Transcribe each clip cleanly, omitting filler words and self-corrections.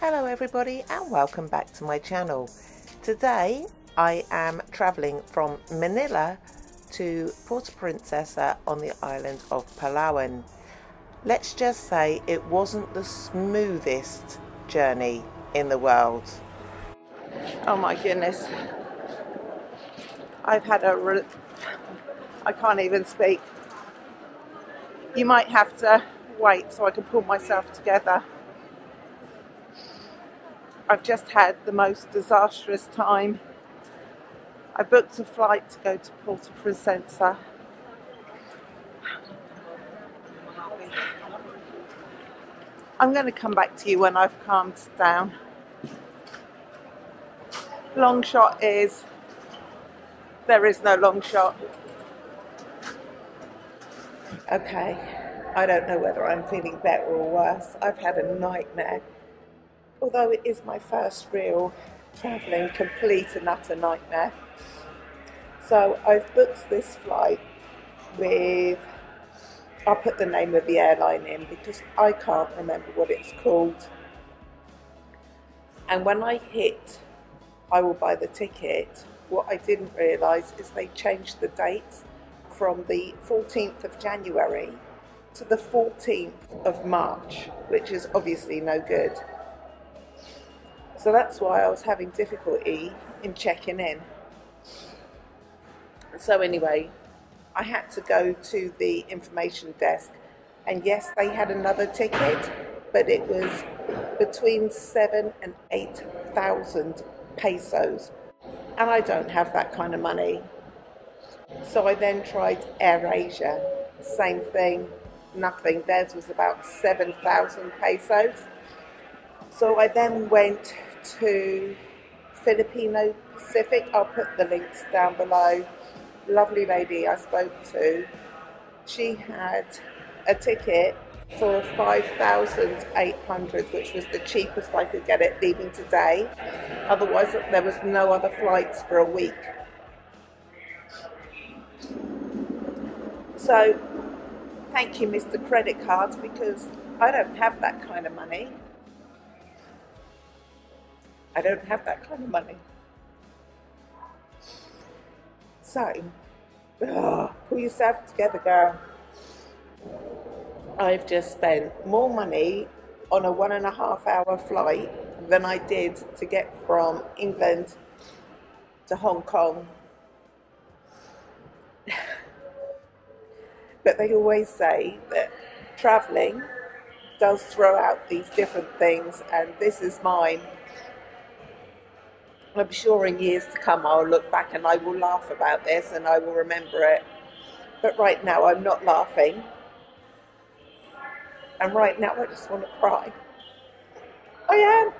Hello everybody and welcome back to my channel. Today I am travelling from Manila to Puerto Princesa on the island of Palawan. Let's just say it wasn't the smoothest journey in the world. Oh my goodness. I've had I can't even speak. You might have to wait so I can pull myself together. I've just had the most disastrous time. I booked a flight to go to Puerto Princesa. I'm going to come back to you when I've calmed down. Long shot is, there is no long shot. Okay, I don't know whether I'm feeling better or worse. I've had a nightmare. Although it is my first real travelling, complete and utter nightmare. So I've booked this flight with, I'll put the name of the airline in because I can't remember what it's called. And when I hit, I will buy the ticket. What I didn't realise is they changed the date from the 14th of January to the 14th of March, which is obviously no good. So that's why I was having difficulty in checking in. So anyway, I had to go to the information desk, and yes, they had another ticket, but it was between 7,000 and 8,000 pesos, and I don't have that kind of money. So I then tried AirAsia, same thing, nothing. Theirs was about 7,000 pesos. So I then went to Filipino Pacific. I'll put the links down below. Lovely lady I spoke to, she had a ticket for 5,800, which was the cheapest I could get it leaving today. Otherwise there was no other flights for a week. So thank you, Mr. Credit Card, because I don't have that kind of money. I don't have that kind of money. So, pull yourself together, girl. I've just spent more money on a 1.5 hour flight than I did to get from England to Hong Kong. But they always say that travelling does throw out these different things, and this is mine. I'm sure in years to come I'll look back and I will laugh about this and I will remember it, but right now I'm not laughing, and right now I just want to cry. I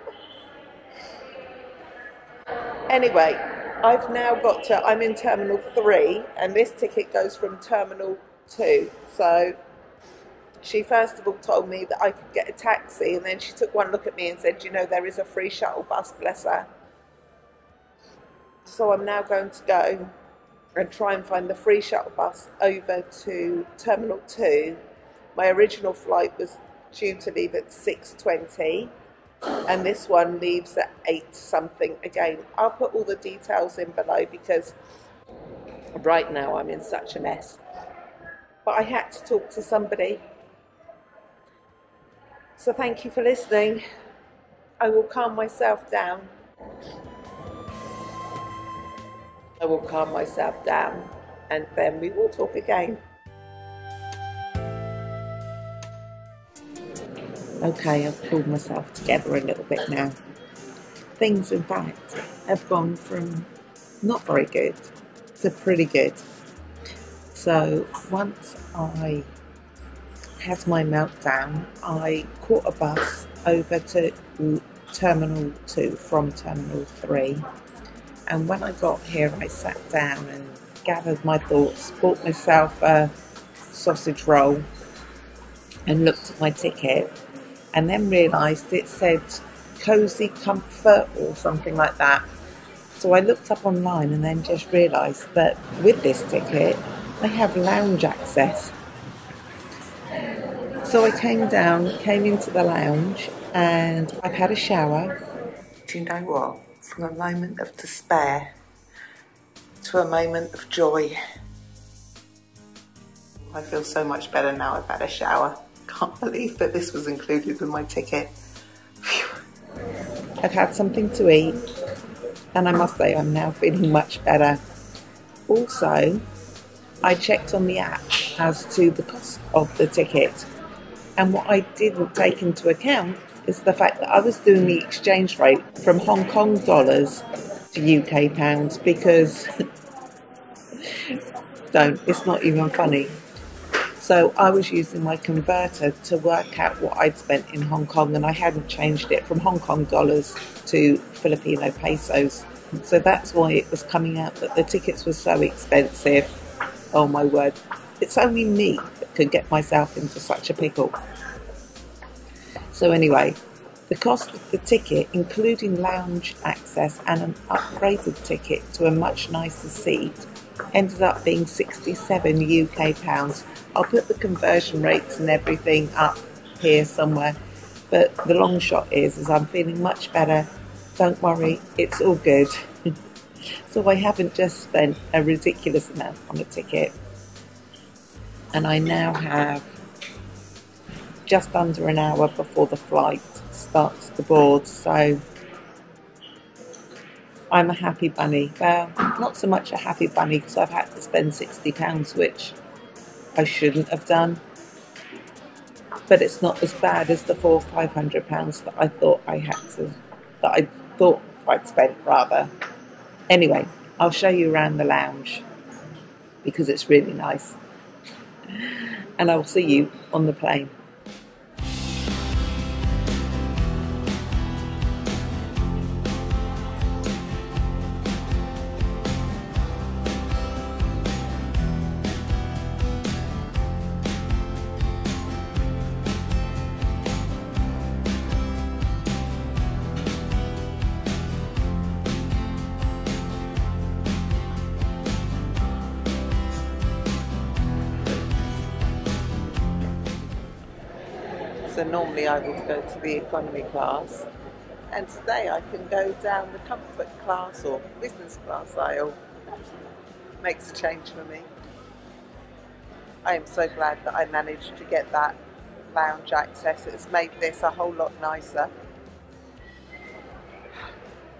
am. Anyway, I've now got to, I'm in Terminal 3 and this ticket goes from Terminal 2, so she first of all told me that I could get a taxi, and then she took one look at me and said, you know, there is a free shuttle bus, bless her. So I'm now going to go and try and find the free shuttle bus over to Terminal 2. My original flight was due to leave at 6:20 and this one leaves at 8 something again. I'll put all the details in below because right now I'm in such a mess. But I had to talk to somebody. So thank you for listening. I will calm myself down. I will calm myself down and then we will talk again. Okay, I've pulled myself together a little bit now. Things in fact have gone from not very good to pretty good. So once I had my meltdown, I caught a bus over to Terminal 2 from Terminal 3. And when I got here, I sat down and gathered my thoughts, bought myself a sausage roll and looked at my ticket, and then realised it said Cozy Comfort or something like that. So I looked up online and then just realised that with this ticket, I have lounge access. So I came down, came into the lounge, and I've had a shower. Do you know what? From a moment of despair to a moment of joy. I feel so much better now I've had a shower. Can't believe that this was included with my ticket. Phew. I've had something to eat, and I must say I'm now feeling much better. Also, I checked on the app as to the cost of the ticket, and what I didn't take into account is the fact that I was doing the exchange rate from Hong Kong dollars to UK pounds, because it's not even funny. So I was using my converter to work out what I'd spent in Hong Kong, and I hadn't changed it from Hong Kong dollars to Filipino pesos. So that's why it was coming out that the tickets were so expensive. Oh my word, it's only me that could get myself into such a pickle. So anyway, the cost of the ticket, including lounge access and an upgraded ticket to a much nicer seat, ended up being 67 UK pounds. I'll put the conversion rates and everything up here somewhere, but the long shot is I'm feeling much better. Don't worry, it's all good. So I haven't just spent a ridiculous amount on a ticket, and I now have just under an hour before the flight starts to board, so I'm a happy bunny. Well, not so much a happy bunny, because I've had to spend £60, which I shouldn't have done. But it's not as bad as the £400 or £500 that I thought I had to, that I thought I'd spent rather. Anyway, I'll show you around the lounge because it's really nice. And I will see you on the plane. So normally I would go to the economy class, and today I can go down the comfort class or business class aisle. Makes a change for me. I am so glad that I managed to get that lounge access. It's made this a whole lot nicer.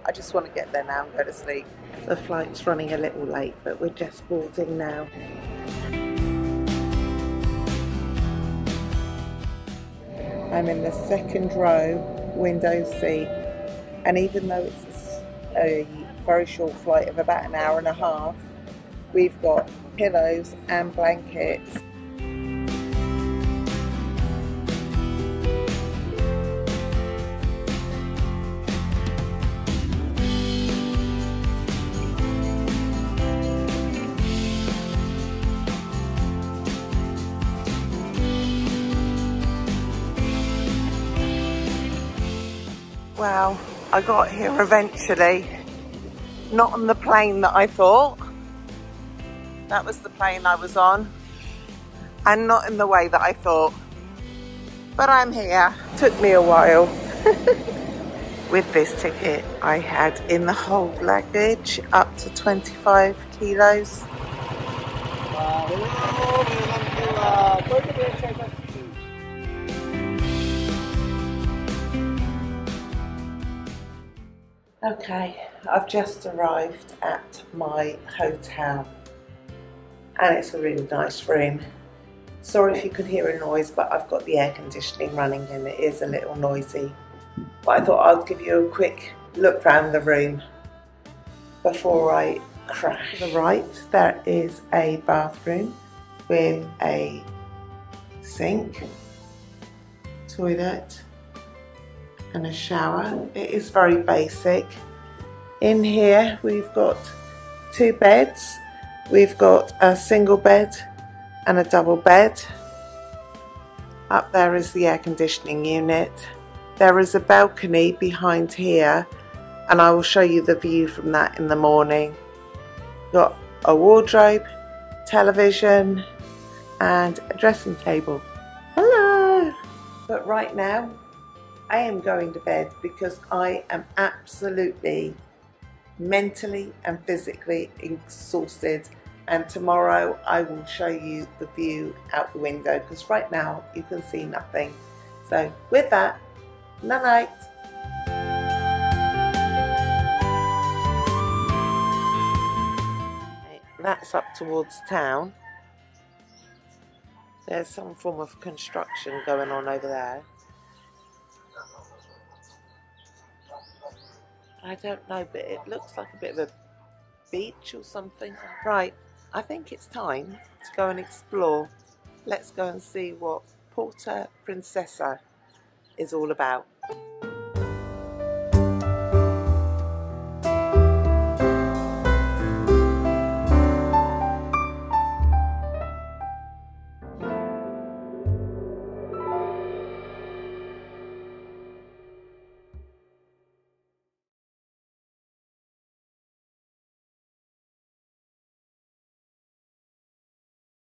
I just want to get there now and go to sleep. The flight's running a little late, but we're just boarding now. I'm in the second row, window seat, and even though it's a very short flight of about an hour and a half, we've got pillows and blankets. Well, I got here eventually, not on the plane that I thought. That was the plane I was on, and not in the way that I thought. But I'm here. Took me a while. With this ticket, I had in the whole luggage up to 25 kilos. Okay, I've just arrived at my hotel, and it's a really nice room. Sorry if you could hear a noise, but I've got the air conditioning running and it is a little noisy. But I thought I'd give you a quick look round the room before I crash. To the right, there is a bathroom with a sink, toilet, and a shower. It is very basic. In here we've got two beds. We've got a single bed and a double bed. Up there is the air conditioning unit. There is a balcony behind here, and I will show you the view from that in the morning. Got a wardrobe, television, and a dressing table. Hello! But right now, I am going to bed because I am absolutely mentally and physically exhausted, and tomorrow I will show you the view out the window because right now you can see nothing. So with that, night night. That's up towards town. There's some form of construction going on over there. I don't know, but it looks like a bit of a beach or something. Right, I think it's time to go and explore. Let's go and see what Puerto Princesa is all about.